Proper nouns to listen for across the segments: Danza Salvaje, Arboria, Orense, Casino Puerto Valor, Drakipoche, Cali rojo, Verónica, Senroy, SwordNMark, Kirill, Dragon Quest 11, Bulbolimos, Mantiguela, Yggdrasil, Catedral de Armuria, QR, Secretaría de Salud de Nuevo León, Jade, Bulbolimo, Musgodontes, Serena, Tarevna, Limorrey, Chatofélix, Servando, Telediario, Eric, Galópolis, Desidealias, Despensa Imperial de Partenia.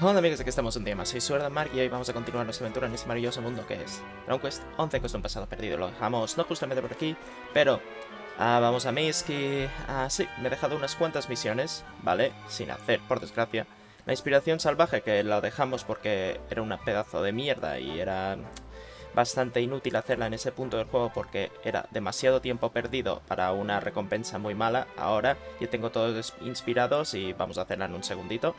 Hola amigos, aquí estamos un día más, soy SwordNMark y hoy vamos a continuar nuestra aventura en este maravilloso mundo que es Dragon Quest 11, que es un pasado perdido. Lo dejamos no justamente por aquí, pero vamos a Misk y... sí, me he dejado unas cuantas misiones, ¿vale? Sin hacer, por desgracia. La inspiración salvaje, que la dejamos porque era una pedazo de mierda y era bastante inútil hacerla en ese punto del juego porque era demasiado tiempo perdido para una recompensa muy mala. Ahora ya tengo todos inspirados y vamos a hacerla en un segundito.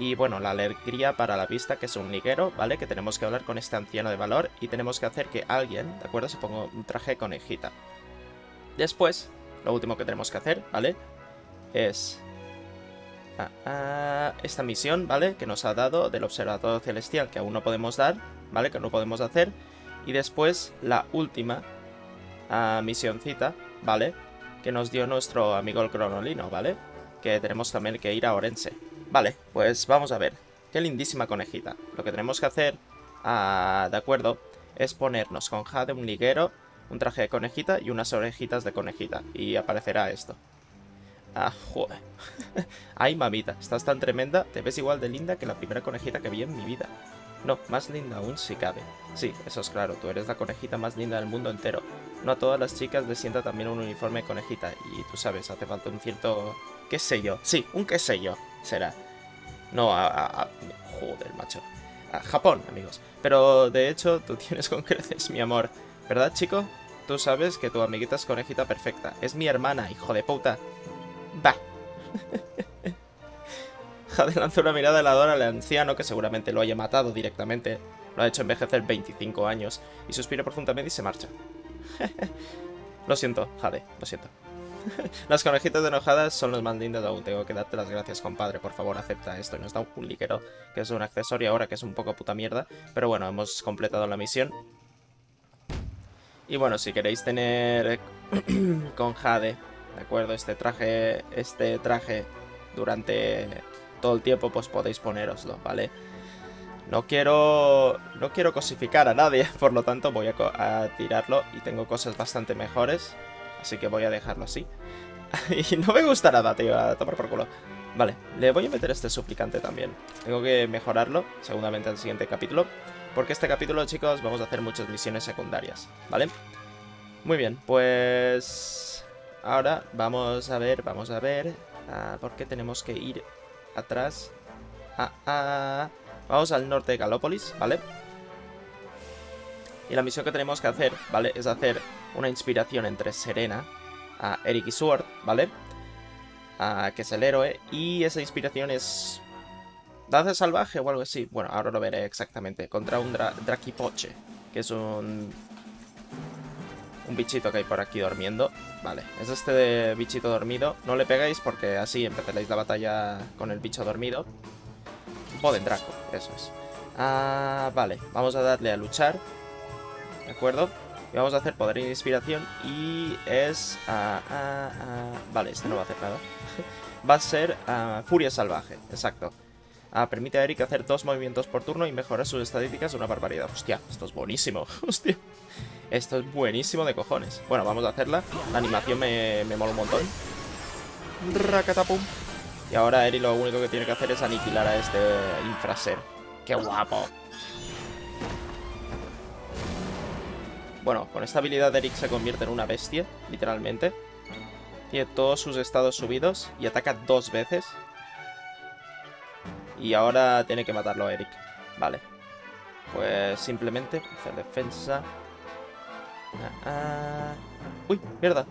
Y bueno, la alegría para la vista, que es un liguero, ¿vale? Que tenemos que hablar con este anciano de valor y tenemos que hacer que alguien, ¿de acuerdo? Se ponga un traje conejita. Después, lo último que tenemos que hacer, ¿vale? Es esta misión, ¿vale? Que nos ha dado del observador celestial, que aún no podemos dar, ¿vale? Que no podemos hacer. Y después, la última misioncita, ¿vale? Que nos dio nuestro amigo el cronolino, ¿vale? Que tenemos también que ir a Orense. Vale, pues vamos a ver. Qué lindísima conejita. Lo que tenemos que hacer, de acuerdo, es ponernos con Jade un liguero, un traje de conejita y unas orejitas de conejita. Y aparecerá esto. Ah, joder. Ay, mamita, estás tan tremenda. Te ves igual de linda que la primera conejita que vi en mi vida. No, más linda aún si cabe. Sí, eso es claro, tú eres la conejita más linda del mundo entero. No a todas las chicas les sienta también un uniforme de conejita. Y tú sabes, hace falta un cierto... ¿Qué sé yo? Sí, un qué sé yo. Será. No, joder, macho. A Japón, amigos. Pero, de hecho, tú tienes con creces, mi amor. ¿Verdad, chico? Tú sabes que tu amiguita es conejita perfecta. Es mi hermana, hijo de puta. Va. Jade lanzó una mirada heladora al anciano, que seguramente lo haya matado directamente. Lo ha hecho envejecer 25 años. Y suspira profundamente y se marcha. Lo siento, Jade, lo siento. Las conejitas enojadas son los más lindas aún. Tengo que darte las gracias, compadre. Por favor, acepta esto. Y nos da un ligero, que es un accesorio ahora, que es un poco puta mierda. Pero bueno, hemos completado la misión. Y bueno, si queréis tener con Jade, ¿de acuerdo? Este traje durante todo el tiempo, pues podéis ponéroslo, ¿vale? No quiero cosificar a nadie, por lo tanto voy a tirarlo. Y tengo cosas bastante mejores, así que voy a dejarlo así. Y no me gusta nada, tío, a tomar por culo. Vale, le voy a meter este suplicante también. Tengo que mejorarlo, seguramente al siguiente capítulo. Porque este capítulo, chicos, vamos a hacer muchas misiones secundarias, ¿vale? Muy bien, pues... ahora vamos a ver... ¿por qué tenemos que ir atrás? Vamos al norte de Galópolis, ¿vale? Y la misión que tenemos que hacer, ¿vale? Es hacer una inspiración entre Serena, Eric y Sword, ¿vale? Que es el héroe. Y esa inspiración es... Danza Salvaje o algo así. Bueno, ahora lo veré exactamente. Contra un Drakipoche, que es un bichito que hay por aquí durmiendo. Vale, es este bichito dormido. No le pegáis porque así empezaréis la batalla con el bicho dormido. Podendraco, eso es. Vale, vamos a darle a luchar, ¿de acuerdo? Y vamos a hacer poder de inspiración. Y es... vale, este no va a hacer nada. Va a ser Furia Salvaje, exacto. Permite a Eric hacer 2 movimientos por turno y mejorar sus estadísticas una barbaridad. Hostia, esto es buenísimo. Hostia, esto es buenísimo de cojones. Bueno, vamos a hacerla. La animación me mola un montón. Racatapum. Y ahora Eric lo único que tiene que hacer es aniquilar a este infraser. ¡Qué guapo! Bueno, con esta habilidad Eric se convierte en una bestia, literalmente. Tiene todos sus estados subidos y ataca 2 veces. Y ahora tiene que matarlo a Eric. Vale. Pues simplemente hacer defensa. ¡Uy, mierda!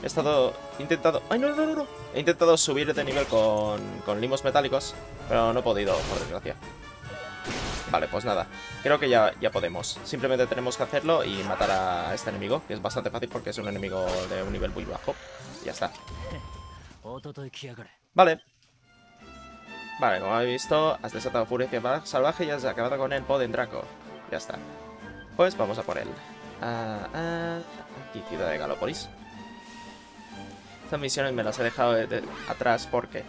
He estado intentado... ¡Ay, no, no, no, no! He intentado subir de nivel con limos metálicos, pero no he podido, por desgracia. Vale, pues nada, creo que ya podemos. Simplemente tenemos que hacerlo y matar a este enemigo, que es bastante fácil porque es un enemigo de un nivel muy bajo. Ya está. Vale. Vale, como habéis visto, has desatado Furia Salvaje y has acabado con el Podendraco. Ya está. Pues vamos a por él. Aquí, ciudad de Galópolis. Estas misiones me las he dejado atrás porque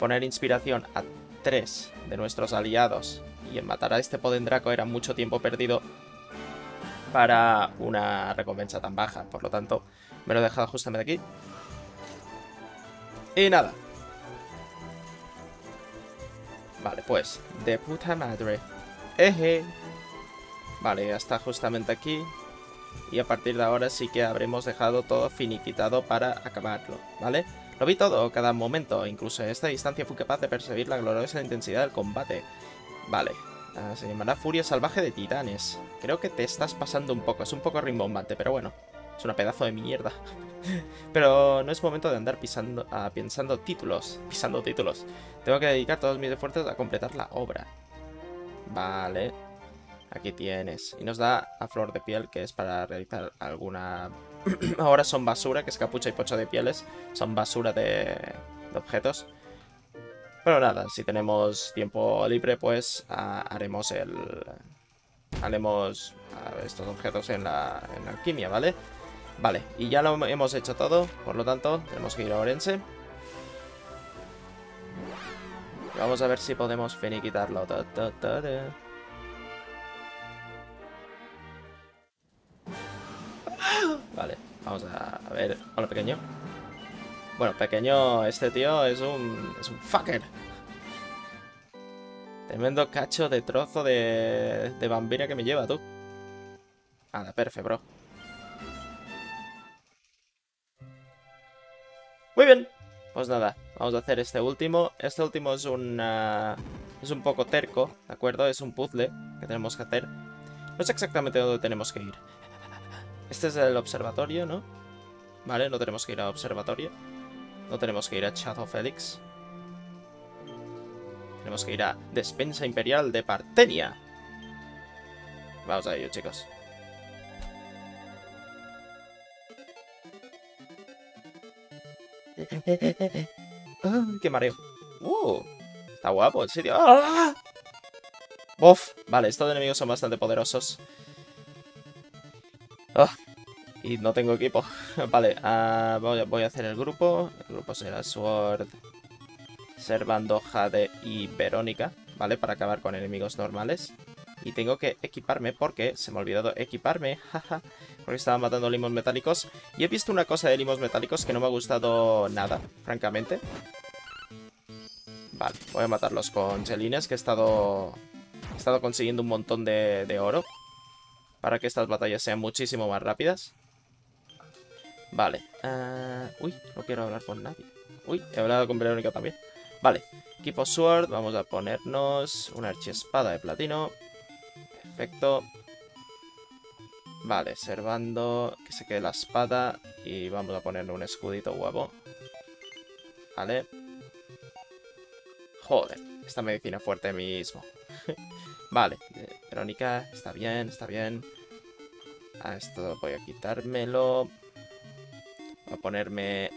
poner inspiración a 3 de nuestros aliados y en matar a este Podendraco era mucho tiempo perdido para una recompensa tan baja. Por lo tanto, me lo he dejado justamente aquí. Y nada. Vale, pues, de puta madre. Eje. Vale, ya está justamente aquí. Y a partir de ahora sí que habremos dejado todo finiquitado para acabarlo, ¿vale? Lo vi todo, cada momento, incluso en esta distancia fui capaz de percibir la gloriosa intensidad del combate. Vale, se llamará Furia Salvaje de Titanes. Creo que te estás pasando un poco, es un poco rimbombante, pero bueno, es una pedazo de mierda. Pero no es momento de andar pisando títulos. Tengo que dedicar todos mis esfuerzos a completar la obra. Vale, aquí tienes. Y nos da a Flor de Piel, que es para realizar alguna... Ahora son basura, que es capucha y pocho de pieles. Son basura de objetos. Pero nada, si tenemos tiempo libre, pues haremos estos objetos en la alquimia, ¿vale? Vale, y ya lo hemos hecho todo. Por lo tanto, tenemos que ir a Orense. Vamos a ver si podemos finiquitarlo. Vale, vamos a ver. Hola, pequeño. Bueno, pequeño, este tío es un fucker. Tremendo cacho de trozo de bambina que me lleva, tú. Anda, perfe, bro. Muy bien. Pues nada, vamos a hacer este último. Este último es un poco terco, ¿de acuerdo? Es un puzzle que tenemos que hacer. No sé exactamente dónde tenemos que ir. Este es el observatorio, ¿no? Vale, no tenemos que ir al observatorio. No tenemos que ir a Chatofélix. Tenemos que ir a Despensa Imperial de Partenia. Vamos a ello, chicos. ¡Qué mareo! Está guapo el sitio. ¡Ah! ¡Bof! Vale, estos enemigos son bastante poderosos. Oh, y no tengo equipo. Vale, voy a hacer el grupo. El grupo será Sword, Servando, Jade y Verónica, ¿vale? Para acabar con enemigos normales. Y tengo que equiparme porque se me ha olvidado equiparme. Jaja. Porque estaba matando limos metálicos. Y he visto una cosa de limos metálicos que no me ha gustado nada, francamente. Vale, voy a matarlos con chelines, que he estado consiguiendo un montón de oro. Para que estas batallas sean muchísimo más rápidas. Vale. Uy, no quiero hablar con nadie. Uy, he hablado con Verónica también. Vale. Equipo Sword. Vamos a ponernos una archiespada de platino. Perfecto. Vale, Servando. Que se quede la espada. Y vamos a ponerle un escudito guapo. Vale. Joder. Esta medicina fuerte mismo. Vale, Verónica, está bien, está bien. A esto voy a quitármelo. Voy a ponerme...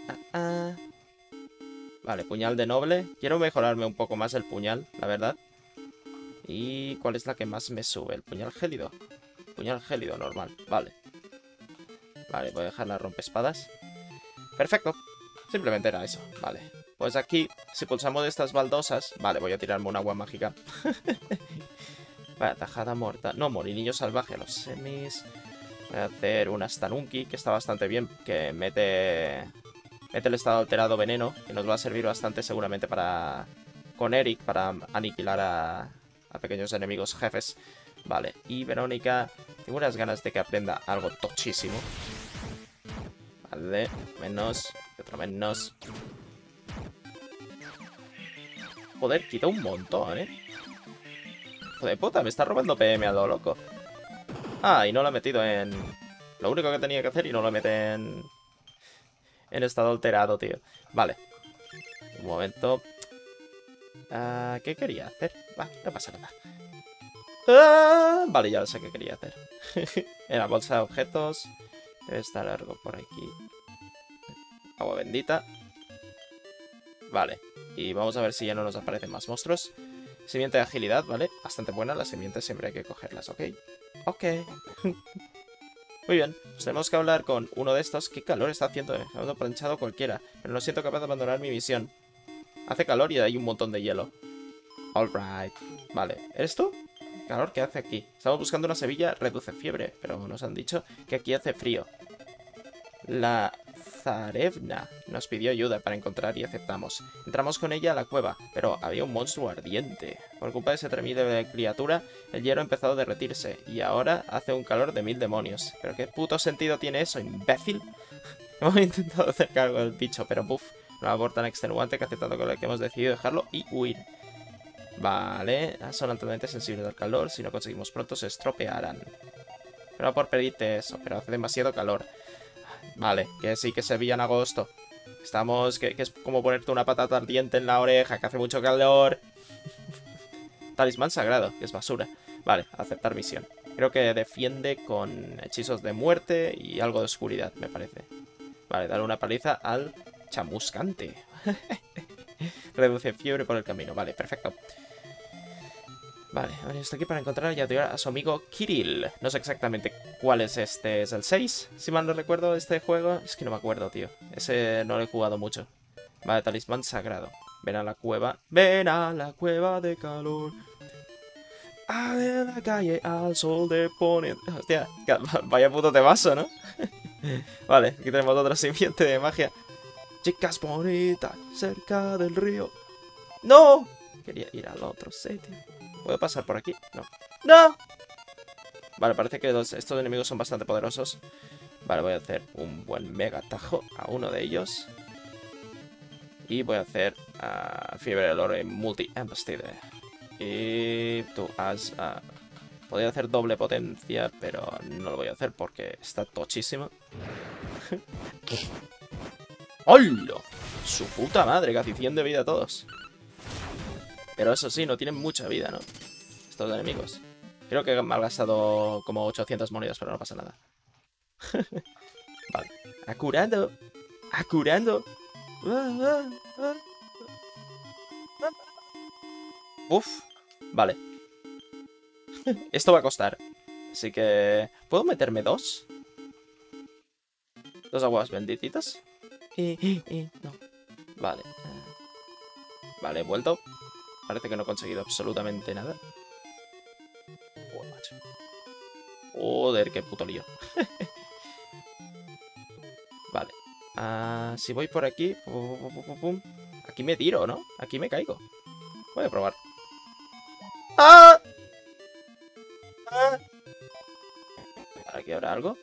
Vale, puñal de noble. Quiero mejorarme un poco más el puñal, la verdad. ¿Y cuál es la que más me sube? El puñal gélido. Puñal gélido normal, vale. Vale, voy a dejar la rompespadas. Perfecto. Simplemente era eso, vale. Pues aquí, si pulsamos estas baldosas... Vale, voy a tirarme una agua mágica. Vaya, tajada mortal. No, molinillo salvaje a los semis. Voy a hacer una Stanunki, que está bastante bien. Que mete el estado alterado veneno. Que nos va a servir bastante seguramente para... Con Eric, para aniquilar a pequeños enemigos jefes. Vale, y Verónica... Tengo unas ganas de que aprenda algo tochísimo. Vale, menos... Y otro menos... Joder, quita un montón, ¿eh? Hijo de puta, me está robando PM a lo loco. Ah, y no lo ha metido en... Lo único que tenía que hacer y no lo mete en... En estado alterado, tío. Vale. Un momento. ¿Qué quería hacer? Va, no pasa nada. Vale, ya lo sé qué quería hacer. En la bolsa de objetos. Debe estar algo por aquí. Agua bendita. Vale. Y vamos a ver si ya no nos aparecen más monstruos. Simiente de agilidad, ¿vale? Bastante buena. Las simientes siempre hay que cogerlas, ¿ok? Ok. Muy bien. Pues tenemos que hablar con uno de estos. Qué calor está haciendo, ¿eh? Ha planchado cualquiera. Pero no siento capaz de abandonar mi misión. Hace calor y hay un montón de hielo. Alright. Vale. ¿Eres tú? ¿El calor que hace aquí? Estamos buscando una Sevilla. Reduce fiebre. Pero nos han dicho que aquí hace frío. La Tarevna. Nos pidió ayuda para encontrar y aceptamos. Entramos con ella a la cueva, pero había un monstruo ardiente. Por culpa de ese tremendo de criatura, el hielo ha empezado a derretirse y ahora hace un calor de 1000 demonios. ¿Pero qué puto sentido tiene eso, imbécil? Hemos intentado hacer cargo del bicho, pero buf, una labor tan extenuante que aceptando con la que hemos decidido dejarlo y huir. Vale, son altamente sensibles al calor, si no conseguimos pronto se estropearán. Pero por pedirte eso, pero hace demasiado calor. Vale, que sí que se veía en agosto. Estamos, que es como ponerte una patata ardiente en la oreja, que hace mucho calor. Talismán sagrado, que es basura. Vale, aceptar misión. Creo que defiende con hechizos de muerte y algo de oscuridad, me parece. Vale, darle una paliza al chamuscante. Reduce fiebre por el camino. Vale, perfecto. Vale, a ver, estoy aquí para encontrar y ayudar a su amigo Kirill. No sé exactamente cuál es este. ¿Es el 6? Si mal no recuerdo este juego. Es que no me acuerdo, tío. Ese no lo he jugado mucho. Vale, talismán sagrado. Ven a la cueva. Ven a la cueva de calor. Ah, de la calle al sol de Ponet. Hostia, vaya puto tebazo, ¿no? Vale, aquí tenemos otra simiente de magia. Chicas bonitas, cerca del río. ¡No! Quería ir al otro sitio. ¿Puedo pasar por aquí? No. ¡No! Vale, parece que estos enemigos son bastante poderosos. Vale, voy a hacer un buen mega tajo a uno de ellos. Y voy a hacer Fiebre del Oro y Multi-Embastida. Y tú has... podría hacer doble potencia, pero no lo voy a hacer porque está tochísimo. ¡Holo! ¡Su puta madre! Casi 100 de vida a todos. Pero eso sí, no tienen mucha vida, ¿no? Estos enemigos. Creo que han malgastado como 800 monedas, pero no pasa nada. Vale. ¡Acurando! ¡Acurando! ¡Uf! Vale. Esto va a costar. Así que... ¿puedo meterme dos? ¿Dos aguas bendititas? No. Vale. Vale, he vuelto. Parece que no he conseguido absolutamente nada. Joder, macho. Joder, qué puto lío. Vale. Si voy por aquí... Aquí me tiro, ¿no? Aquí me caigo. Voy a probar. ¡Ah! ¡Ah! ¿Aquí habrá algo?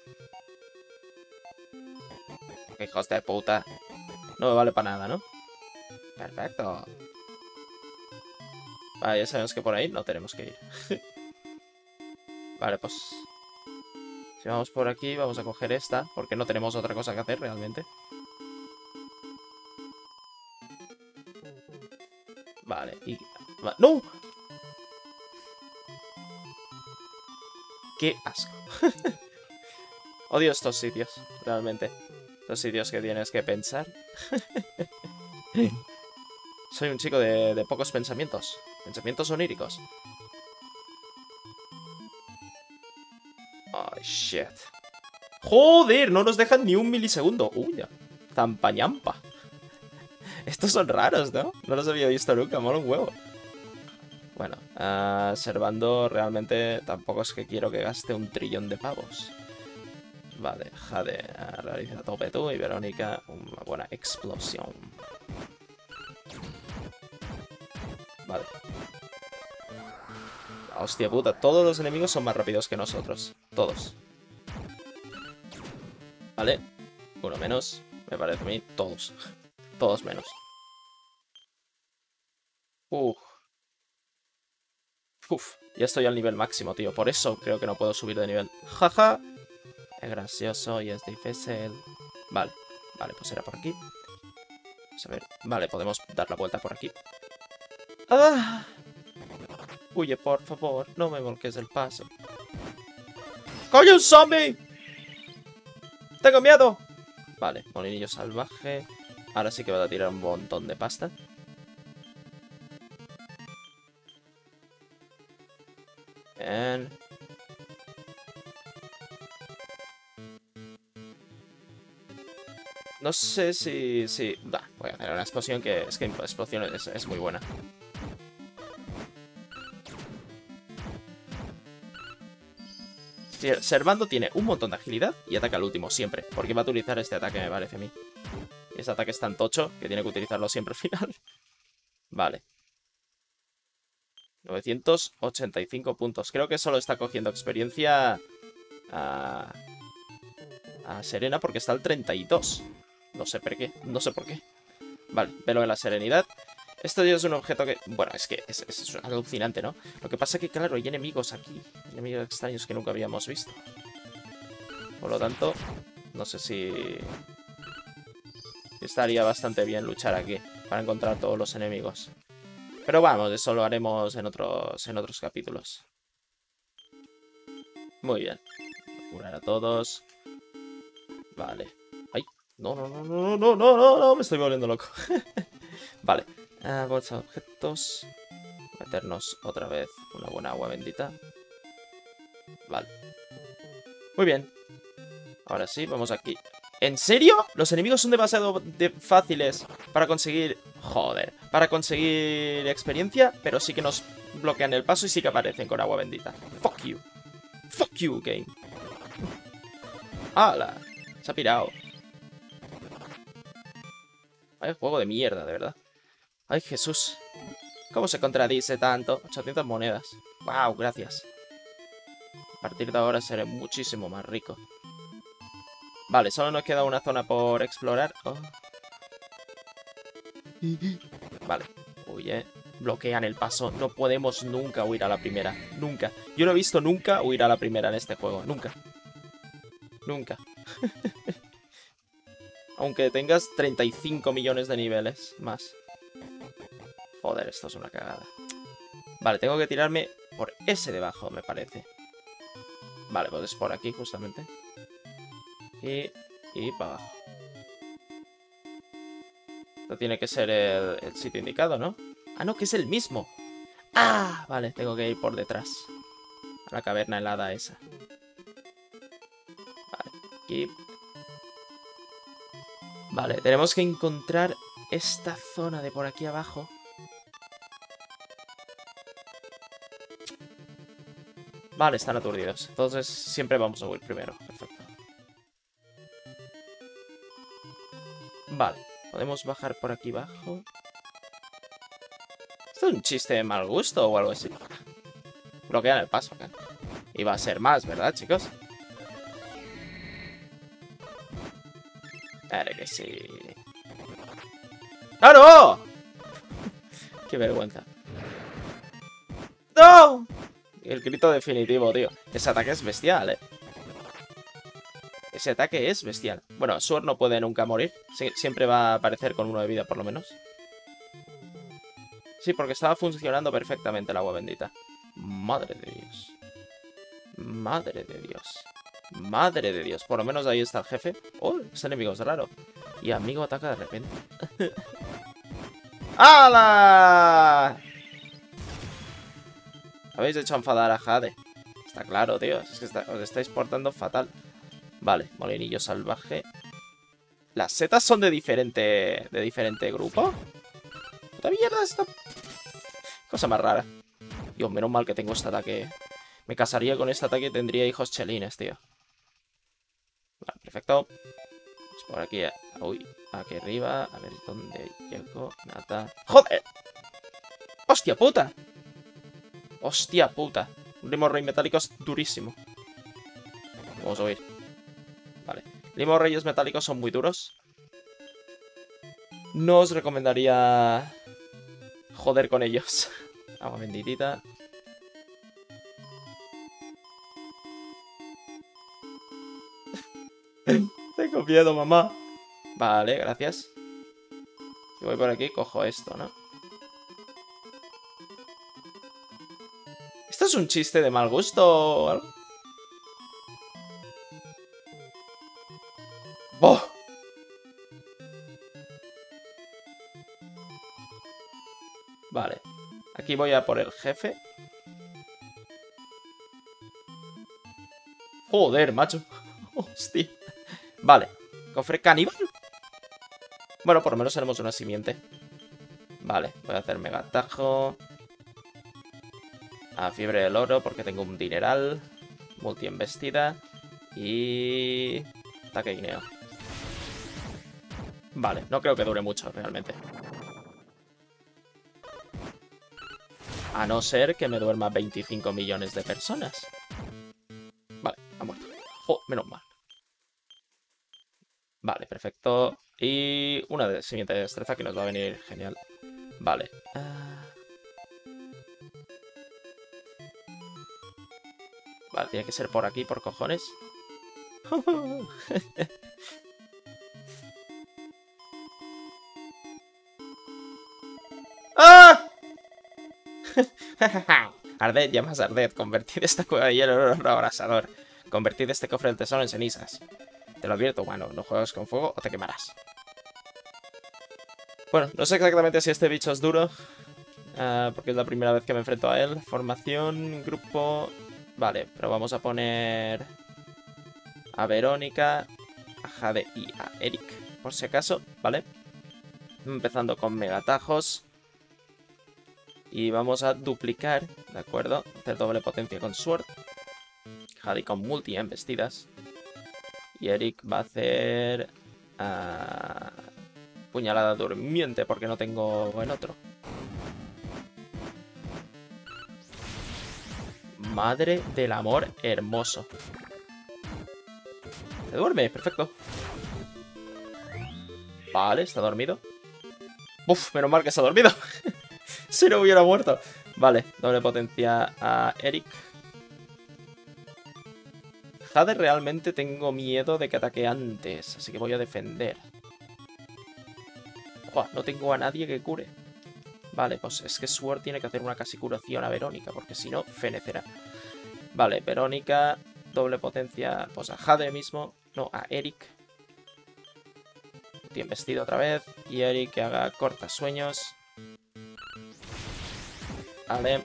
Hijos de puta. No me vale para nada, ¿no? Perfecto. Vale, ya sabemos que por ahí no tenemos que ir. Vale, pues... si vamos por aquí, vamos a coger esta. Porque no tenemos otra cosa que hacer realmente. Vale, y... ¡no! ¡Qué asco! Odio estos sitios, realmente. Los sitios que tienes que pensar. Soy un chico de pocos pensamientos. Pensamientos oníricos. Oh, shit. ¡Joder! No nos dejan ni un milisegundo. ¡Uy, ya! ¡Zampañampa! Estos son raros, ¿no? No los había visto nunca. Mola un huevo. Bueno, Servando realmente tampoco es que quiero que gaste un trillón de pavos. Vale, Jade realiza tope tú y Verónica una buena explosión. Vale. Hostia puta, todos los enemigos son más rápidos que nosotros. Todos. Vale. Uno menos, me parece a mí. Todos. Todos menos. Uf, ya estoy al nivel máximo, tío. Por eso creo que no puedo subir de nivel. Jaja. Es gracioso y es difícil. Vale, vale, pues era por aquí. Vamos a ver. Vale, podemos dar la vuelta por aquí. ¡Ah! Huye, por favor. No me volques el paso. ¡Coño, un zombie! ¡Tengo miedo! Vale, molinillo salvaje. Ahora sí que va a tirar un montón de pasta. Bien. No sé si... voy a hacer una explosión que... es que explosión es muy buena. Servando tiene un montón de agilidad y ataca al último siempre. Porque va a utilizar este ataque, me parece a mí. Ese ataque es tan tocho que tiene que utilizarlo siempre al final. Vale. 985 puntos. Creo que solo está cogiendo experiencia a Serena porque está al 32. No sé por qué. Vale, velo de la serenidad. Esto ya es un objeto que... Bueno, es que es alucinante, ¿no? Lo que pasa es que, claro, hay enemigos aquí. Enemigos extraños que nunca habíamos visto. Por lo tanto, no sé si... Estaría bastante bien luchar aquí para encontrar todos los enemigos. Pero vamos, eso lo haremos en otros capítulos. Muy bien. Curar a todos. Vale. ¡Ay! No, no, no, no, no, no, no, no. Me estoy volviendo loco. Vale. Bolsa de objetos. Meternos otra vez una buena agua bendita. Vale. Muy bien. Ahora sí, vamos aquí. ¿En serio? Los enemigos son demasiado fáciles para conseguir... Joder. Para conseguir experiencia, pero sí que nos bloquean el paso y sí que aparecen con agua bendita. Fuck you. Fuck you, game. ¡Hala! Se ha pirado. Vaya juego de mierda, de verdad. ¡Ay, Jesús! ¿Cómo se contradice tanto? 800 monedas. ¡Wow! Gracias. A partir de ahora seré muchísimo más rico. Vale, solo nos queda una zona por explorar. Oh. Vale. Huye. Bloquean el paso. No podemos nunca huir a la primera. Nunca. Yo no he visto nunca huir a la primera en este juego. Nunca. Nunca. Aunque tengas 35 millones de niveles más. Joder, esto es una cagada. Vale, tengo que tirarme por ese de abajo, me parece. Vale, pues es por aquí justamente. Y para abajo. Esto tiene que ser el sitio indicado, ¿no? Ah, no, que es el mismo. ¡Ah! Vale, tengo que ir por detrás. A la caverna helada esa. Vale, aquí. Vale, tenemos que encontrar esta zona de por aquí abajo. Vale, están aturdidos. Entonces siempre vamos a huir primero. Perfecto. Vale, podemos bajar por aquí abajo. ¿Esto es un chiste de mal gusto o algo así? Bloquean el paso acá. Iba a ser más, ¿verdad, chicos? Claro que sí. ¡Ah, no! ¡Qué vergüenza! ¡No! El grito definitivo, tío. Ese ataque es bestial, eh. Ese ataque es bestial. Bueno, Sword no puede nunca morir. Siempre va a aparecer con uno de vida, por lo menos. Sí, porque estaba funcionando perfectamente el agua bendita. Madre de Dios. Madre de Dios. Madre de Dios. Por lo menos ahí está el jefe. ¡Oh! Este enemigo es raro. Y amigo ataca de repente. ¡Hala! Habéis hecho enfadar a Jade. Está claro, tío. Es que os estáis portando fatal. Vale, molinillo salvaje. ¿Las setas son de diferente grupo? ¡Puta mierda esta! Cosa más rara. Dios, menos mal que tengo este ataque. Me casaría con este ataque y tendría hijos chelines, tío. Vale, perfecto. Pues por aquí. Uy, aquí arriba. A ver dónde llego. Nada. ¡Joder! ¡Hostia puta! ¡Hostia puta! Un Limorrey metálico es durísimo. Vamos a huir. Vale. Limorreyes metálicos son muy duros. No os recomendaría joder con ellos. Agua benditita. Tengo miedo, mamá. Vale, gracias. Si voy por aquí, cojo esto, ¿no? ¿Esto es un chiste de mal gusto o algo? ¡Boh! Vale. Aquí voy a por el jefe. ¡Joder, macho! ¡Hostia! Vale. ¿Cofre caníbal? Bueno, por lo menos tenemos una simiente. Vale. Voy a hacer mega atajo. A fiebre del oro porque tengo un dineral. Multi embestida. Y... ataque guineo. Vale, no creo que dure mucho realmente. A no ser que me duerma 25 millones de personas. Vale, ha muerto. Oh, menos mal. Vale, perfecto. Y una siguiente destreza que nos va a venir genial. Vale. Vale, tiene que ser por aquí, por cojones. ¡Ah! Arded, llamas a Arded. Convertid esta cueva de hielo en un abrasador. Convertid este cofre del tesoro en cenizas. Te lo advierto, bueno, no juegas con fuego o te quemarás. Bueno, no sé exactamente si este bicho es duro. Porque es la primera vez que me enfrento a él. Formación, grupo... Vale, pero vamos a poner... a Verónica, a Jade y a Eric, por si acaso, ¿vale? Empezando con megatajos. Y vamos a duplicar, ¿de acuerdo? Hacer doble potencia con Sword. Jade con multi embestidas. Y Eric va a hacer... puñalada durmiente, porque no tengo en otro. Madre del amor hermoso. Se duerme, perfecto. Vale, está dormido. Uf, menos mal que se ha dormido. Si no hubiera muerto. Vale, doble potencia a Eric. Jade, realmente tengo miedo de que ataque antes, así que voy a defender. Uah, no tengo a nadie que cure. Vale, pues es que Sword tiene que hacer una casi curación a Verónica, porque si no, fenecerá. Vale, Verónica, doble potencia, pues a Jade mismo, no, a Eric. Tiene vestido otra vez, y Eric que haga cortasueños. Vale.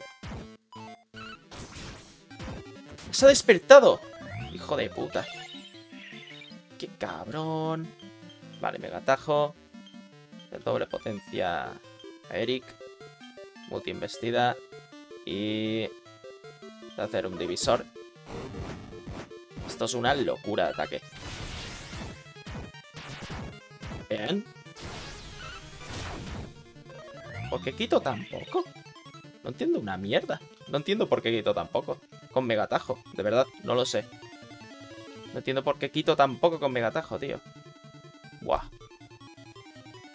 ¡Se ha despertado! ¡Hijo de puta! ¡Qué cabrón! Vale, mega atajo. El doble potencia a Eric. Multi investida. Y... voy a hacer un divisor. Esto es una locura de ataque. Bien. ¿Por qué quito tan poco? No entiendo una mierda. No entiendo por qué quito tan poco. Con mega atajo. De verdad, no lo sé. No entiendo por qué quito tan poco con megatajo, tío. Buah.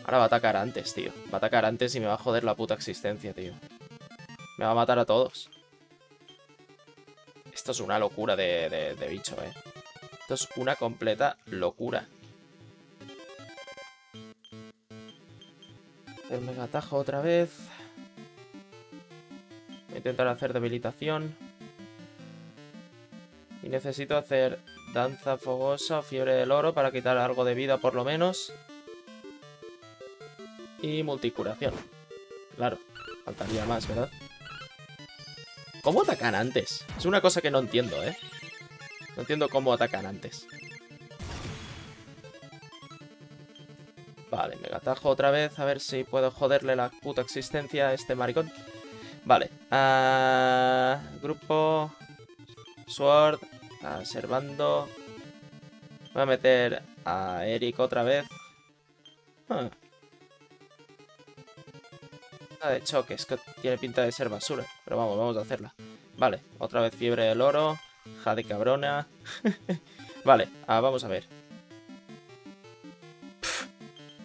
Ahora va a atacar antes, tío. Va a atacar antes y me va a joder la puta existencia, tío. Me va a matar a todos. Esto es una locura de bicho, eh. Esto es una completa locura. El megatajo otra vez. Voy a intentar hacer debilitación. Y necesito hacer... danza fogosa o fiebre del oro para quitar algo de vida por lo menos. Y multicuración. Claro, faltaría más, ¿verdad? ¿Cómo atacan antes? Es una cosa que no entiendo, ¿eh? No entiendo cómo atacan antes. Vale, me atajo otra vez. A ver si puedo joderle la puta existencia a este maricón. Vale. Grupo. Sword. A Servando. Voy a meter a Eric otra vez. De choque, es que tiene pinta de ser basura. Pero vamos, vamos a hacerla. Vale, otra vez fiebre del oro. Jade cabrona. Vale, vamos a ver.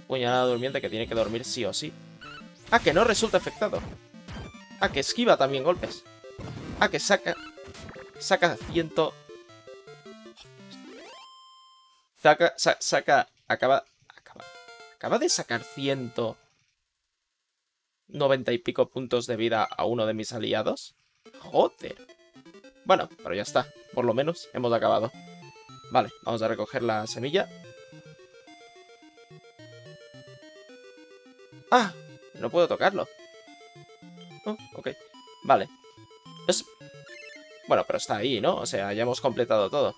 Puñalada durmiente que tiene que dormir sí o sí. Ah, que no resulta afectado. Ah, que esquiva también golpes. Ah, que saca... saca ciento... saca, acaba de sacar 190 y pico puntos de vida a uno de mis aliados. Joder. Bueno, pero ya está. Por lo menos hemos acabado. Vale, vamos a recoger la semilla. ¡Ah! No puedo tocarlo. Oh, ok. Vale. Es... bueno, pero está ahí, ¿no? O sea, ya hemos completado todo.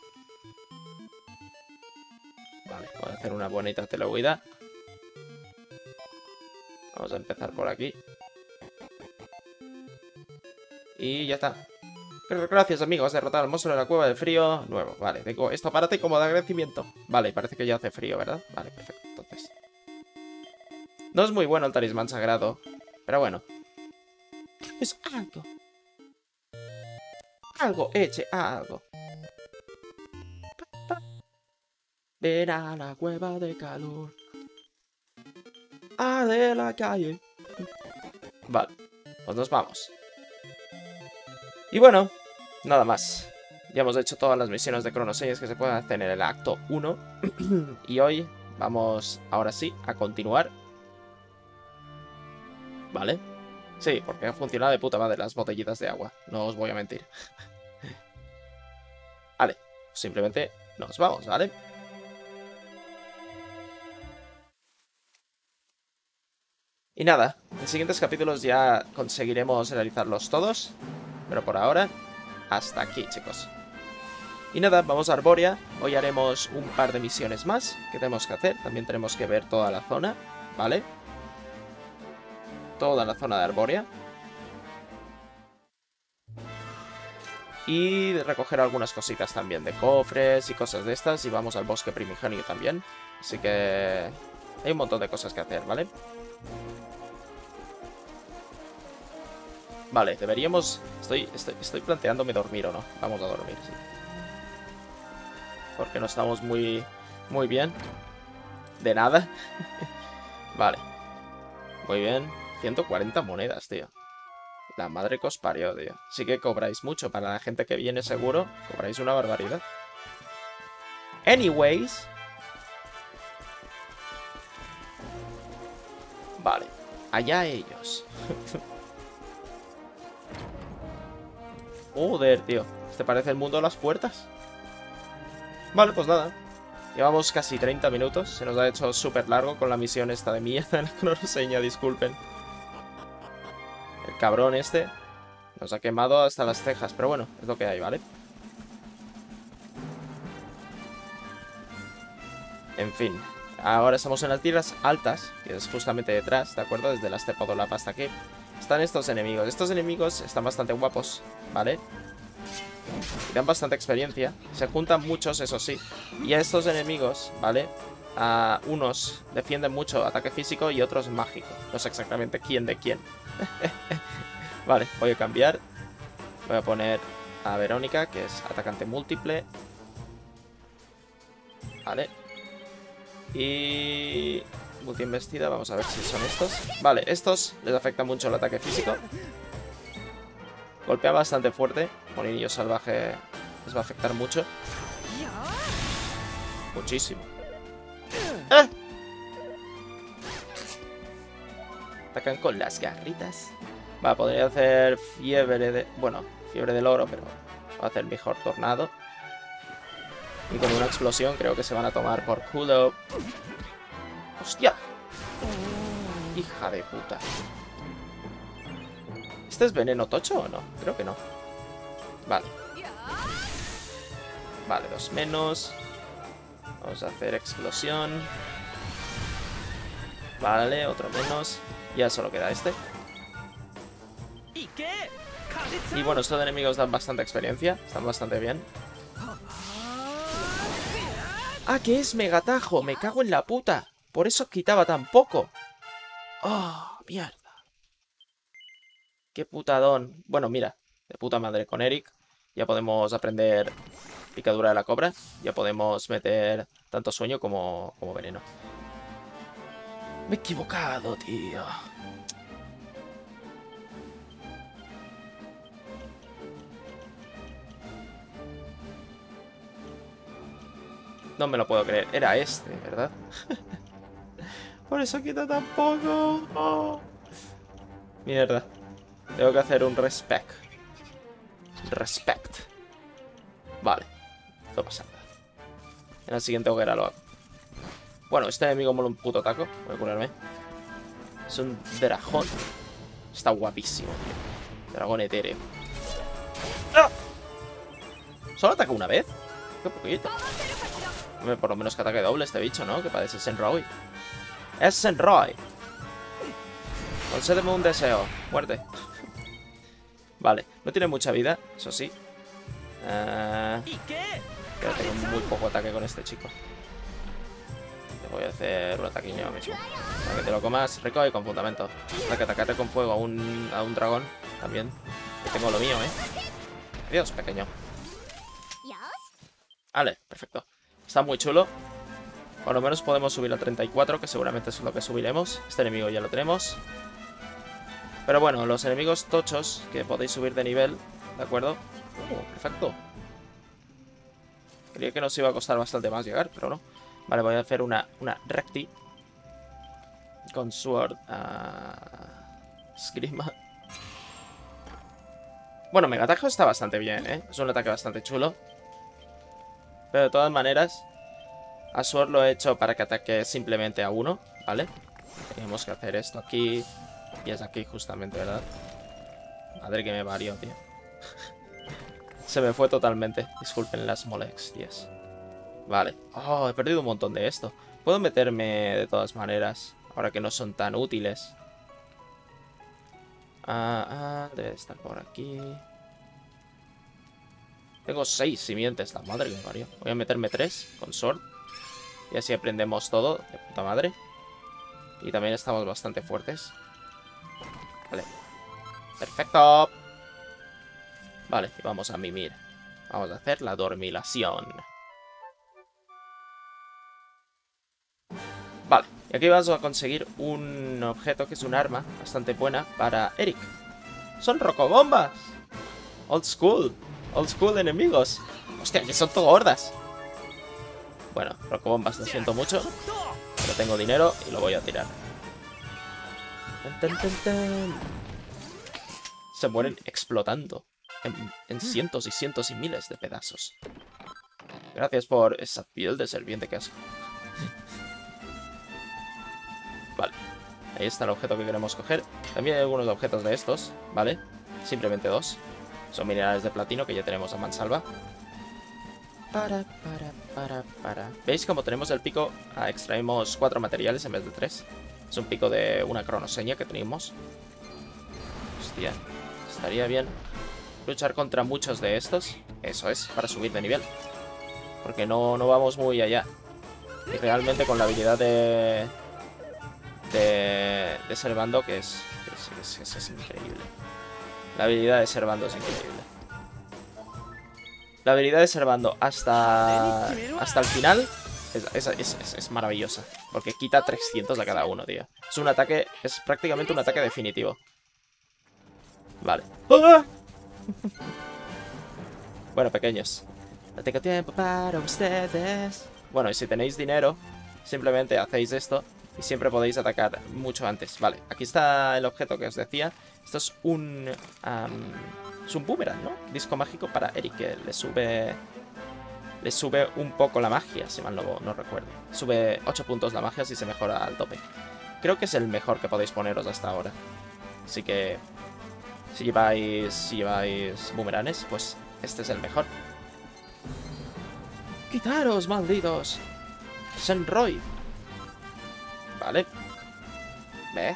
Vale, voy a hacer una bonita telehuida. Vamos a empezar por aquí. Y ya está. Pero gracias, amigos. Has derrotado al monstruo de la cueva del frío. Nuevo, vale. Tengo esto, párate como de agradecimiento. Vale, parece que ya hace frío, ¿verdad? Vale, perfecto. Entonces, No es muy bueno el talismán sagrado, pero bueno. Es algo. Algo eche a algo. Ven a la cueva de calor. Ah, de la calle. Vale, pues nos vamos. Y bueno, nada más. Ya hemos hecho todas las misiones de Chrono 6 que se pueden hacer en el acto 1. Y hoy vamos, ahora sí, a continuar. ¿Vale? Sí, porque han funcionado de puta madre las botellitas de agua. No os voy a mentir. Vale, simplemente nos vamos, ¿vale? Y nada, en siguientes capítulos ya conseguiremos realizarlos todos. Pero por ahora, hasta aquí, chicos. Y nada, vamos a Arboria. Hoy haremos un par de misiones más que tenemos que hacer. También tenemos que ver toda la zona, ¿vale? Toda la zona de Arboria. Y recoger algunas cositas también de cofres y cosas de estas. Y vamos al bosque primigenio también. Así que hay un montón de cosas que hacer, ¿vale? Vale, deberíamos... Estoy planteándome dormir o no. Vamos a dormir, sí. Porque no estamos muy bien. De nada. Vale. Muy bien. 140 monedas, tío. La madre que os parió, tío. Sí que cobráis mucho. Para la gente que viene seguro, cobráis una barbaridad. Anyways. Vale. Allá ellos. Joder, tío. ¿Te parece el mundo de las puertas? Vale, pues nada. Llevamos casi 30 minutos. Se nos ha hecho súper largo con la misión esta de mierda en la cronoseña, disculpen. El cabrón este nos ha quemado hasta las cejas, pero bueno, es lo que hay, ¿vale? En fin, ahora estamos en las tierras altas, que es justamente detrás, ¿de acuerdo? Desde la estepa de la hasta aquí. Están estos enemigos. Estos enemigos están bastante guapos, ¿vale? Y dan bastante experiencia. Se juntan muchos, eso sí. Y a estos enemigos, ¿vale? A unos defienden mucho ataque físico y otros mágico. No sé exactamente quién de quién. Vale, voy a cambiar. Voy a poner a Verónica, que es atacante múltiple. Vale. Y... multiinvestida, vamos a ver si son estos. Vale, estos les afecta mucho el ataque físico. Golpea bastante fuerte. Molinillo salvaje les va a afectar mucho. Muchísimo. ¡Ah! Atacan con las garritas. Va, podría hacer fiebre de... bueno, fiebre del oro, pero va a hacer mejor tornado. Y con una explosión creo que se van a tomar por culo. ¡Hostia! Hija de puta. ¿Este es veneno tocho o no? Creo que no. Vale. Vale, dos menos. Vamos a hacer explosión. Vale, otro menos. Ya solo queda este. Y bueno, estos enemigos dan bastante experiencia. Están bastante bien. ¡Ah, que es megatajo! ¡Me cago en la puta! Por eso quitaba tan poco. ¡Oh, mierda! ¡Qué putadón! Bueno, mira, de puta madre con Eric. Ya podemos aprender picadura de la cobra. Ya podemos meter tanto sueño como veneno. Me he equivocado, tío. No me lo puedo creer. Era este, ¿verdad? Por eso quita tan poco. Oh. Mierda. Tengo que hacer un respect. Respect. Vale. No pasa nada. En la siguiente hoguera lo hago. Bueno, este enemigo mola un puto taco. Voy a curarme. Es un dragón. Está guapísimo, tío. Dragón etéreo. ¡Ah! ¿Solo ataca una vez? Qué poquito. Hombre, por lo menos que ataque doble este bicho, ¿no? Que parece Senroy. ¡Es Senroy! Concédeme un deseo. Muerte. Vale. No tiene mucha vida, eso sí. Pero tengo muy poco ataque con este chico. De voy a hacer un ataquiño mismo. Para que te lo comas rico y con fundamento. Para que atacarle con fuego a un dragón también. Que tengo lo mío, ¿eh? Adiós, pequeño. Vale, perfecto. Está muy chulo. Por lo menos podemos subir a 34, que seguramente es lo que subiremos. Este enemigo ya lo tenemos. Pero bueno, los enemigos tochos que podéis subir de nivel, ¿de acuerdo? Perfecto. Creía que nos iba a costar bastante más llegar, pero no. Vale, voy a hacer una recti. Con sword esgrima. Bueno, mega ataque está bastante bien, ¿eh? Es un ataque bastante chulo. Pero de todas maneras, a sword lo he hecho para que ataque simplemente a uno, ¿vale? Tenemos que hacer esto aquí. Y es aquí justamente, ¿verdad? Madre que me parió, tío. Se me fue totalmente. Disculpen las molestias. Vale. Oh, he perdido un montón de esto. Puedo meterme de todas maneras, ahora que no son tan útiles. Debe estar por aquí. Tengo 6 simientes, la madre que me parió. Voy a meterme 3 con sword. Y así aprendemos todo, de puta madre. Y también estamos bastante fuertes. Vale. Perfecto. Vale, vamos a mimir. Vamos a hacer la dormilación. Vale, y aquí vamos a conseguir un objeto que es un arma bastante buena para Eric. ¡Son rocobombas! Old school. Old school enemigos. Hostia, que son todo hordas. Bueno, rocobombas lo siento mucho. Pero tengo dinero y lo voy a tirar. Se mueren explotando en cientos y cientos y miles de pedazos. Gracias por esa piel de serpiente que asco. Vale, ahí está el objeto que queremos coger. También hay algunos objetos de estos, ¿vale? Simplemente dos. Son minerales de platino que ya tenemos a mansalva. ¿Veis cómo tenemos el pico? Ah, extraemos 4 materiales en vez de 3. Es un pico de una cronoseña que tenemos. Hostia, estaría bien luchar contra muchos de estos. Eso es, para subir de nivel. Porque no vamos muy allá. Y realmente con la habilidad de Servando, que es increíble. La habilidad de Servando es increíble. La habilidad de Servando hasta el final... Es maravillosa, porque quita 300 a cada uno, tío. Es un ataque, es prácticamente un ataque definitivo. Vale. ¡Ah! Bueno, pequeños, no tengo tiempo para ustedes. Bueno, y si tenéis dinero, simplemente hacéis esto y siempre podéis atacar mucho antes. Vale, aquí está el objeto que os decía. Esto es un boomerang, ¿no? Disco mágico para Eric, que le sube un poco la magia, si mal no recuerdo. Sube 8 puntos la magia si se mejora al tope. Creo que es el mejor que podéis poneros hasta ahora. Así que si lleváis boomeranes, pues este es el mejor. ¡Quitaros, malditos! ¡Senroy! Vale. Ve.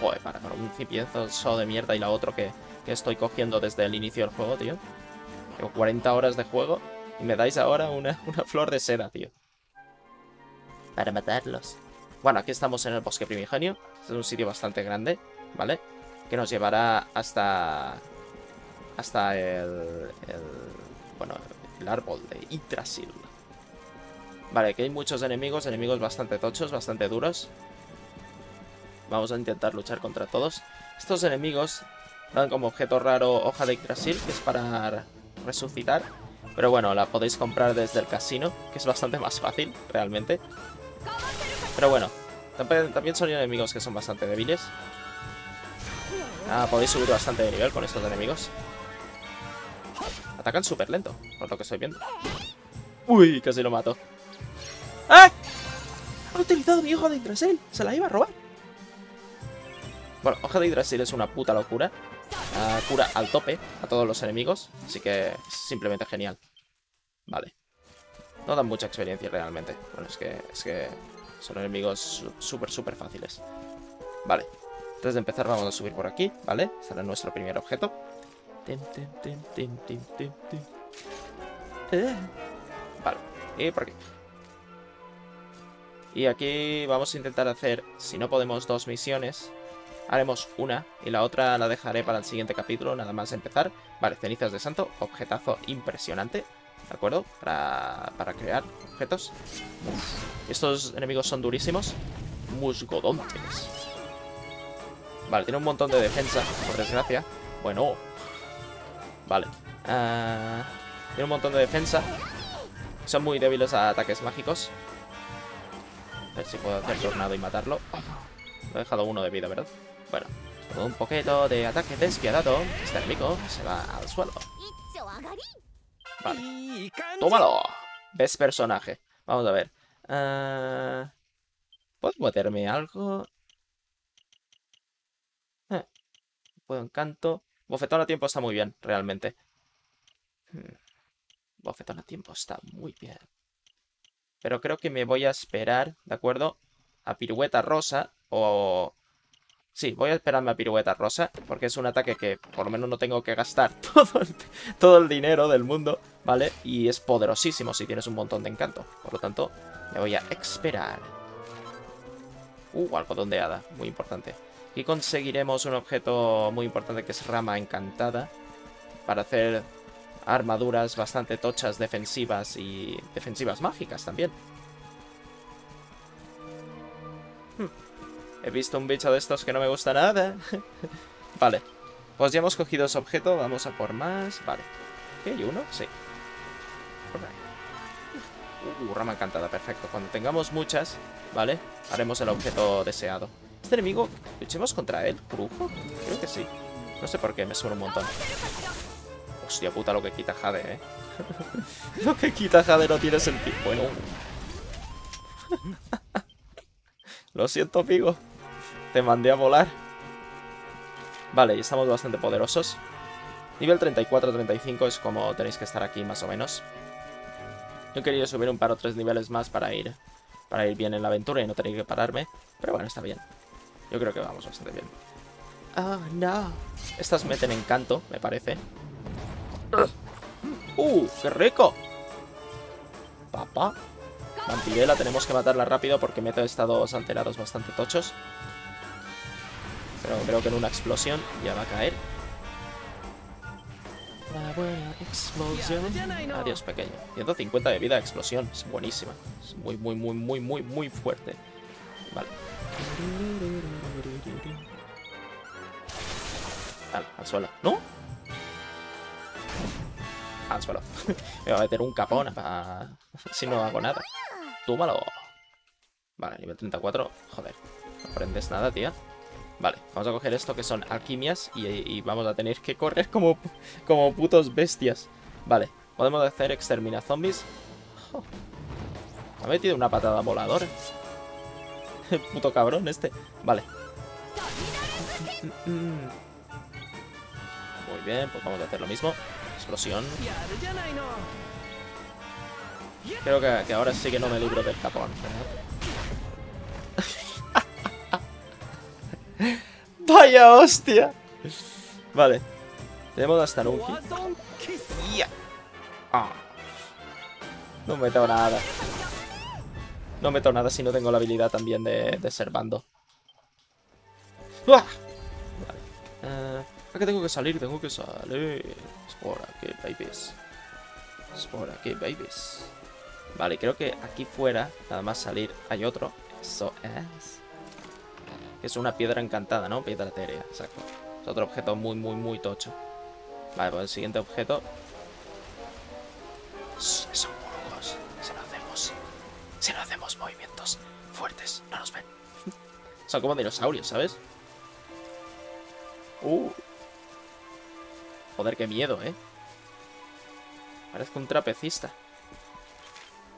Joder, para con un cipienzo de mierda y la otra que estoy cogiendo desde el inicio del juego, tío. Tengo 40 horas de juego. Y me dais ahora una flor de seda, tío. Para matarlos. Bueno, aquí estamos en el bosque primigenio. Este es un sitio bastante grande, ¿vale? Que nos llevará hasta el árbol de Yggdrasil. Vale, aquí hay muchos enemigos bastante tochos, bastante duros. Vamos a intentar luchar contra todos. Estos enemigos dan como objeto raro hoja de Yggdrasil, que es para resucitar. Pero bueno, la podéis comprar desde el casino, que es bastante más fácil, realmente. Pero bueno, también son enemigos que son bastante débiles. Podéis subir bastante de nivel con estos enemigos. Atacan súper lento, por lo que estoy viendo. Uy, casi lo mato. ¡Ah! ¡Han utilizado mi hoja de Yggdrasil! ¡Se la iba a robar! Bueno, hoja de Yggdrasil es una puta locura. Cura al tope a todos los enemigos. Así que es simplemente genial. Vale. No dan mucha experiencia realmente. Bueno, es que son enemigos súper, súper fáciles. Vale. Antes de empezar vamos a subir por aquí, ¿vale? Este es nuestro primer objeto. Vale. Y por aquí. Y aquí vamos a intentar hacer, si no podemos, dos misiones. Haremos una y la otra la dejaré para el siguiente capítulo, nada más empezar. Vale, cenizas de santo, objetazo impresionante, ¿de acuerdo? Para crear objetos. Uf, estos enemigos son durísimos. Musgodontes. Vale, tiene un montón de defensa, por desgracia. Bueno. Vale. Tiene un montón de defensa. Son muy débiles a ataques mágicos. A ver si puedo hacer tornado y matarlo. Lo he dejado uno de vida, ¿verdad? Bueno, con un poquito de ataque despiadado, este enemigo se va al suelo. Vale. ¡Tómalo! ¿Ves personaje? Vamos a ver. ¿Puedo meterme algo? Puedo encanto. Bofetón a tiempo está muy bien, realmente. Bofetón a tiempo está muy bien. Pero creo que me voy a esperar, ¿de acuerdo? A pirueta rosa o... Sí, voy a esperarme a pirueta rosa, porque es un ataque que por lo menos no tengo que gastar todo el dinero del mundo, ¿vale? Y es poderosísimo si tienes un montón de encanto. Por lo tanto, me voy a esperar. Algodón de hada, muy importante. Aquí conseguiremos un objeto muy importante que es rama encantada, para hacer armaduras bastante tochas defensivas y defensivas mágicas también. He visto un bicho de estos que no me gusta nada. Vale, pues ya hemos cogido ese objeto. Vamos a por más. Vale, ¿qué hay uno? Sí. Rama encantada, perfecto. Cuando tengamos muchas, ¿vale? Haremos el objeto deseado. Este enemigo, ¿luchemos contra él? ¿Brujo? Creo que sí. No sé por qué, me suena un montón. Hostia puta, lo que quita Jade, ¿eh? Lo que quita Jade no tiene sentido. Bueno. Lo siento, Figo. Te mandé a volar. Vale, y estamos bastante poderosos. Nivel 34-35 es como tenéis que estar aquí, más o menos. Yo quería subir un par o tres niveles más para ir bien en la aventura y no tener que pararme. Pero bueno, está bien. Yo creo que vamos bastante bien. ¡Ah, oh, no! Estas meten encanto, me parece. ¡Qué rico! Papá. Mantiguela, tenemos que matarla rápido porque mete estados alterados bastante tochos. Pero creo que en una explosión ya va a caer. La buena explosión. Adiós, pequeño. 150 de vida, explosión. Es buenísima. Es muy, muy, muy, muy, muy, muy fuerte. Vale. Al suelo. ¿No? Al suelo. Me va a meter un capón si no hago nada. Túmalo. Vale, nivel 34. Joder. No aprendes nada, tía. Vale, vamos a coger esto que son alquimias y vamos a tener que correr como putos bestias. Vale, podemos hacer exterminar zombies. Oh, me ha metido una patada voladora. El puto cabrón este. Vale. Muy bien, pues vamos a hacer lo mismo. Explosión. Creo que ahora sí que no me libro del capón, ¿verdad? ¡Vaya hostia! Vale. Tenemos hasta Nuki. Yeah. Oh. No meto nada. No meto nada si no tengo la habilidad también de Servando. ¡Uah! Vale. Acá tengo que salir. Es por aquí, babies. Vale, creo que aquí fuera, nada más salir, hay otro. Eso es. Es una piedra encantada, ¿no? Piedra etérea, exacto. Es otro objeto muy, muy, muy tocho. Vale, pues el siguiente objeto. Son brujos. Si no hacemos movimientos fuertes, no nos ven. Son como dinosaurios, ¿sabes? Joder, qué miedo, ¿eh? Parezco un trapecista.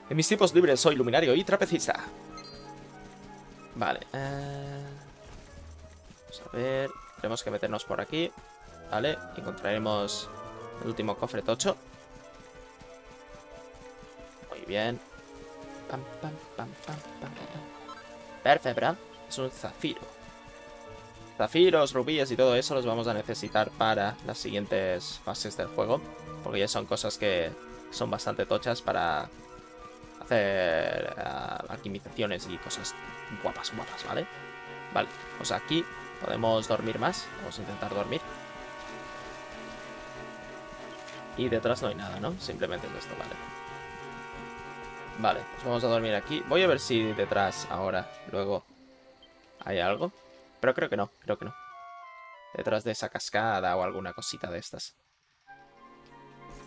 En mis tiempos libres soy luminario y trapecista. Vale. Vamos a ver. Tenemos que meternos por aquí. Vale. Encontraremos el último cofre tocho. Muy bien. Pam, pam, pam, pam, pam, pam. Percebra. Es un zafiro. Zafiros, rubíes y todo eso los vamos a necesitar para las siguientes fases del juego, porque ya son cosas que son bastante tochas para hacer alquimizaciones y cosas guapas, ¿vale? Vale, pues aquí podemos dormir más. Vamos a intentar dormir. Y detrás no hay nada, ¿no? Simplemente es esto, vale. Vale, pues vamos a dormir aquí. Voy a ver si detrás ahora, luego, hay algo. Pero creo que no, Detrás de esa cascada o alguna cosita de estas.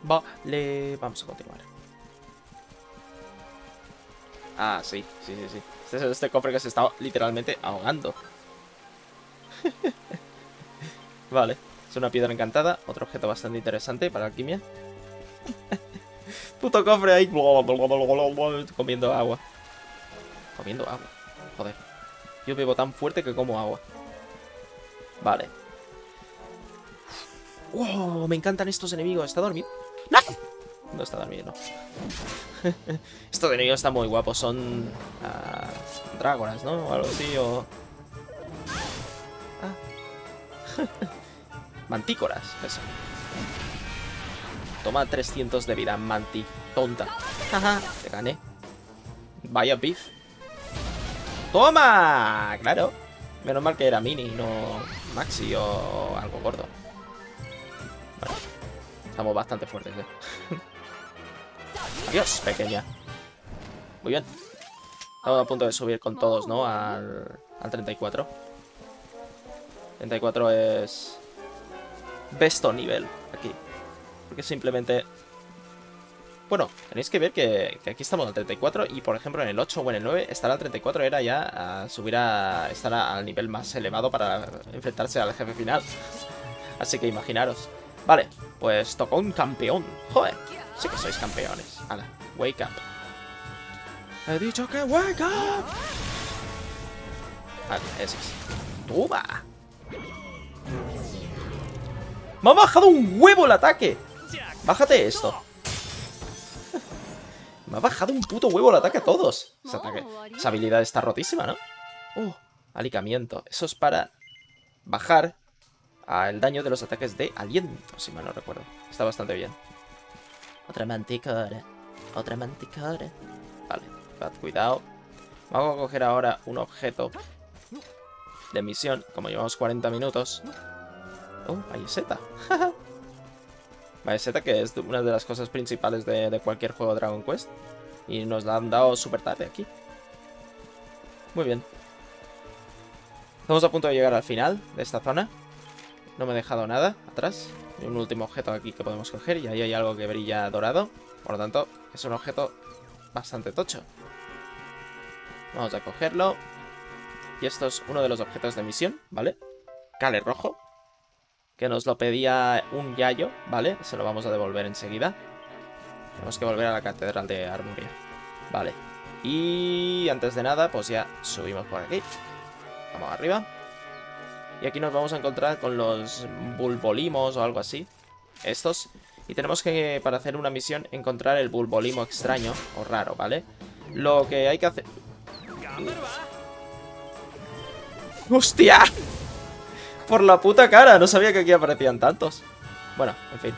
Vale, vamos a continuar. Ah, sí. Este es este cofre que se está literalmente ahogando. Vale, es una piedra encantada. Otro objeto bastante interesante para alquimia. Puto cofre ahí. Comiendo agua. Joder. Yo bebo tan fuerte que como agua. Vale. ¡Wow! Me encantan estos enemigos. ¿Está dormido? ¡No! No está dormido, no. Estos enemigos están muy guapos. Son... Drágoras, ¿no? O algo así, o... Mantícoras, eso. Toma 300 de vida, manti. Tonta. Ajá, te gané. Vaya beef. ¡Toma! Claro. Menos mal que era mini, no maxi o algo gordo. Bueno, estamos bastante fuertes, ¿eh? Adiós, pequeña. Muy bien. Estamos a punto de subir con todos, ¿no? Al 34. 34 es... Besto nivel, aquí. Porque simplemente... Bueno, tenéis que ver que aquí estamos al 34 y, por ejemplo, en el 8 o en el 9 estar al 34 era ya a subir a... estar al nivel más elevado para enfrentarse al jefe final. Así que imaginaros. Vale, pues tocó un campeón. Joder, sí que sois campeones. Ala, wake up. He dicho que wake up. Vale, ese es. ¡Toma! ¡Me ha bajado un huevo el ataque! ¡Bájate esto! Me ha bajado un puto huevo el ataque a todos. Ese ataque. Esa habilidad está rotísima, ¿no? Alicamiento. Eso es para bajar el daño de los ataques de aliento, si mal no recuerdo. Está bastante bien. Otra manticora. Vale, cuidado. Vamos a coger ahora un objeto de misión. Como llevamos 40 minutos. Oh, Bayeseta. Bayeseta, que es una de las cosas principales de cualquier juego Dragon Quest. Y nos la han dado súper tarde aquí. Muy bien. Estamos a punto de llegar al final de esta zona. No me he dejado nada atrás. Hay un último objeto aquí que podemos coger. Y ahí hay algo que brilla dorado. Por lo tanto, es un objeto bastante tocho. Vamos a cogerlo. Y esto es uno de los objetos de misión, ¿vale? Cali rojo. Que nos lo pedía un yayo, ¿vale? Se lo vamos a devolver enseguida. Tenemos que volver a la Catedral de Armuria. Vale. Y antes de nada, pues ya subimos por aquí. Vamos arriba. Y aquí nos vamos a encontrar con los Bulbolimos o algo así. Estos. Y tenemos que, para hacer una misión, encontrar el Bulbolimo extraño o raro, ¿vale? Lo que hay que hacer... ¡Hostia! Por la puta cara, no sabía que aquí aparecían tantos. Bueno, en fin.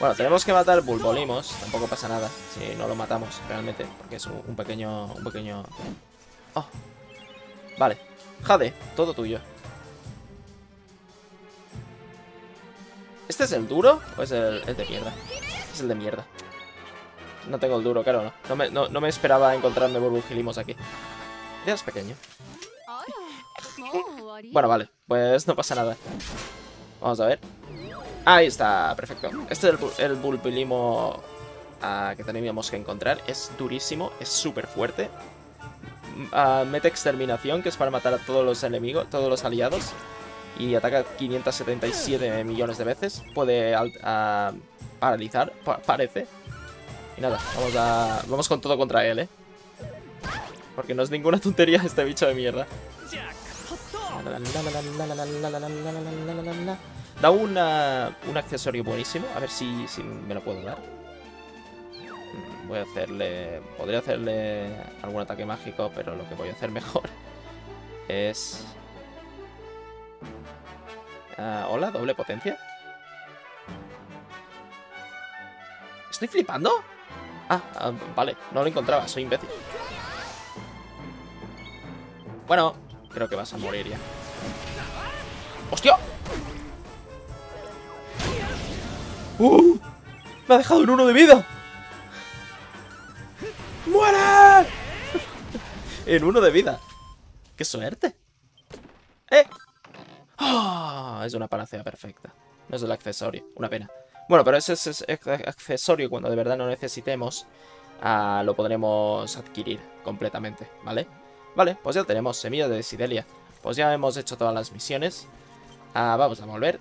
Bueno, tenemos que matar Bulbolimos. Tampoco pasa nada si no lo matamos realmente, porque es un pequeño... Oh. Vale, Jade, todo tuyo. ¿Este es el duro o es el de mierda? Es el de mierda. No tengo el duro, claro, no. No me esperaba encontrarme Bulbolimos aquí. Ya es pequeño. Bueno, vale, pues no pasa nada. Vamos a ver. Ahí está, perfecto. Este es el Bulbilimo que teníamos que encontrar. Es durísimo, es súper fuerte. Mete exterminación, que es para matar a todos los enemigos, todos los aliados. Y ataca 577 millones de veces. Puede paralizar, parece. Y nada, vamos con todo contra él, ¿eh? Porque no es ninguna tontería este bicho de mierda. Da un accesorio buenísimo. A ver si me lo puedo dar. Voy a hacerle... Podría hacerle algún ataque mágico, pero lo que voy a hacer mejor es... Hola, doble potencia. ¿Estoy flipando? Ah, vale, no lo encontraba, soy imbécil. Bueno, creo que vas a morir ya. ¡Hostia! Me ha dejado en 1 de vida. ¡Muere! En 1 de vida. ¡Qué suerte! ¡Eh! ¡Oh! Es una panacea perfecta. No es el accesorio, una pena. Bueno, pero ese es accesorio cuando de verdad no necesitemos. Lo podremos adquirir completamente, ¿vale? Vale, pues ya tenemos semillas de Desidealias. Pues ya hemos hecho todas las misiones. Vamos a volver.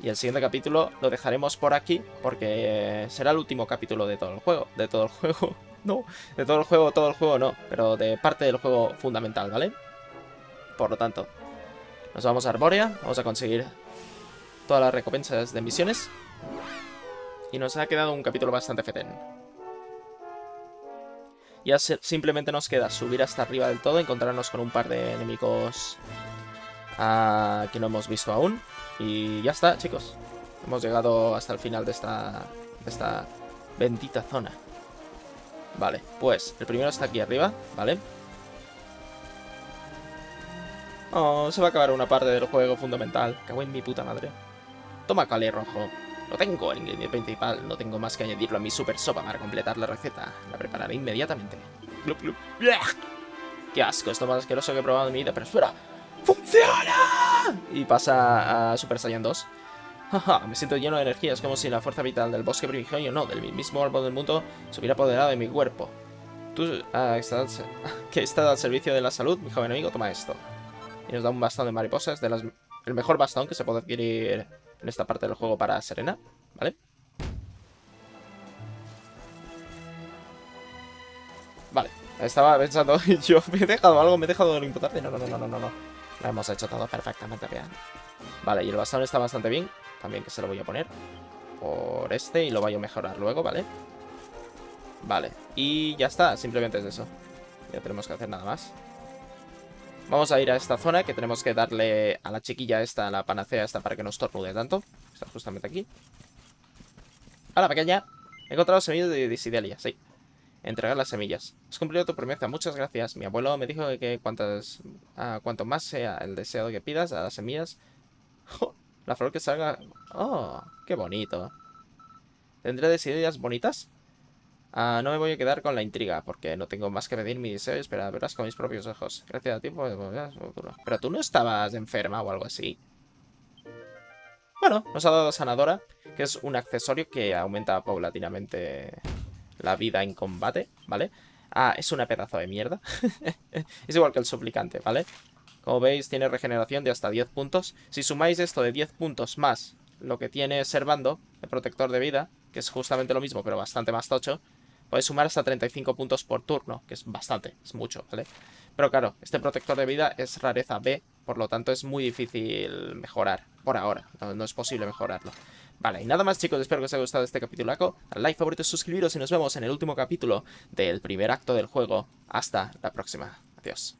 Y el siguiente capítulo lo dejaremos por aquí, porque será el último capítulo de todo el juego. De todo el juego, no. De todo el juego no. Pero de parte del juego fundamental, ¿vale? Por lo tanto, nos vamos a Arboria. Vamos a conseguir todas las recompensas de misiones. Y nos ha quedado un capítulo bastante fetén. Ya simplemente nos queda subir hasta arriba del todo, encontrarnos con un par de enemigos que no hemos visto aún. Y ya está, chicos. Hemos llegado hasta el final de esta bendita zona. Vale, pues el primero está aquí arriba, ¿vale? Oh, se va a acabar una parte del juego fundamental. Cago en mi puta madre. Toma, Cali rojo. Lo tengo, el ingrediente principal. No tengo más que añadirlo a mi super sopa para completar la receta. La prepararé inmediatamente. Glup, glup. ¡Qué asco! Esto más asqueroso que he probado en mi vida, pero espera. ¡Funciona! Y pasa a Super Saiyan 2. Jaja, me siento lleno de energía. Es como si la fuerza vital del bosque primigenio, no, del mismo árbol del mundo, se hubiera apoderado de mi cuerpo. Tú, que estás al servicio de la salud, mi joven amigo, toma esto. Y nos da un bastón de mariposas, el mejor bastón que se puede adquirir en esta parte del juego para Serena, ¿vale? Vale, estaba pensando, yo me he dejado algo, me he dejado de importante. No. Lo hemos hecho todo perfectamente bien. Vale, y el bastón está bastante bien. También que se lo voy a poner por este y lo voy a mejorar luego, ¿vale? Vale, y ya está. Simplemente es eso. Ya tenemos que hacer nada más. Vamos a ir a esta zona que tenemos que darle a la chiquilla esta, a la panacea esta, para que no estornude tanto. Está justamente aquí. ¡Hola, pequeña! He encontrado semillas de Desidealias, sí. Entregar las semillas. Has cumplido tu promesa, muchas gracias. Mi abuelo me dijo que cuanto más sea el deseado que pidas a las semillas, la flor que salga... ¡Oh! ¡Qué bonito! ¿Tendré Desidealias bonitas? No me voy a quedar con la intriga, porque no tengo más que pedir mi deseo y esperar, verás con mis propios ojos. Gracias a ti, pues... Pero tú no estabas enferma o algo así. Bueno, nos ha dado sanadora, que es un accesorio que aumenta paulatinamente... la vida en combate, ¿vale? Es una pedazo de mierda. Es igual que el suplicante, ¿vale? Como veis, tiene regeneración de hasta 10 puntos. Si sumáis esto de 10 puntos más lo que tiene Servando, el protector de vida, que es justamente lo mismo, pero bastante más tocho, podéis sumar hasta 35 puntos por turno, que es bastante, es mucho, ¿vale? Pero claro, este protector de vida es rareza B, por lo tanto es muy difícil mejorar, por ahora, no es posible mejorarlo. Vale, y nada más, chicos, espero que os haya gustado este capitulaco. Dale like, favorito, suscribiros y nos vemos en el último capítulo del primer acto del juego. Hasta la próxima. Adiós.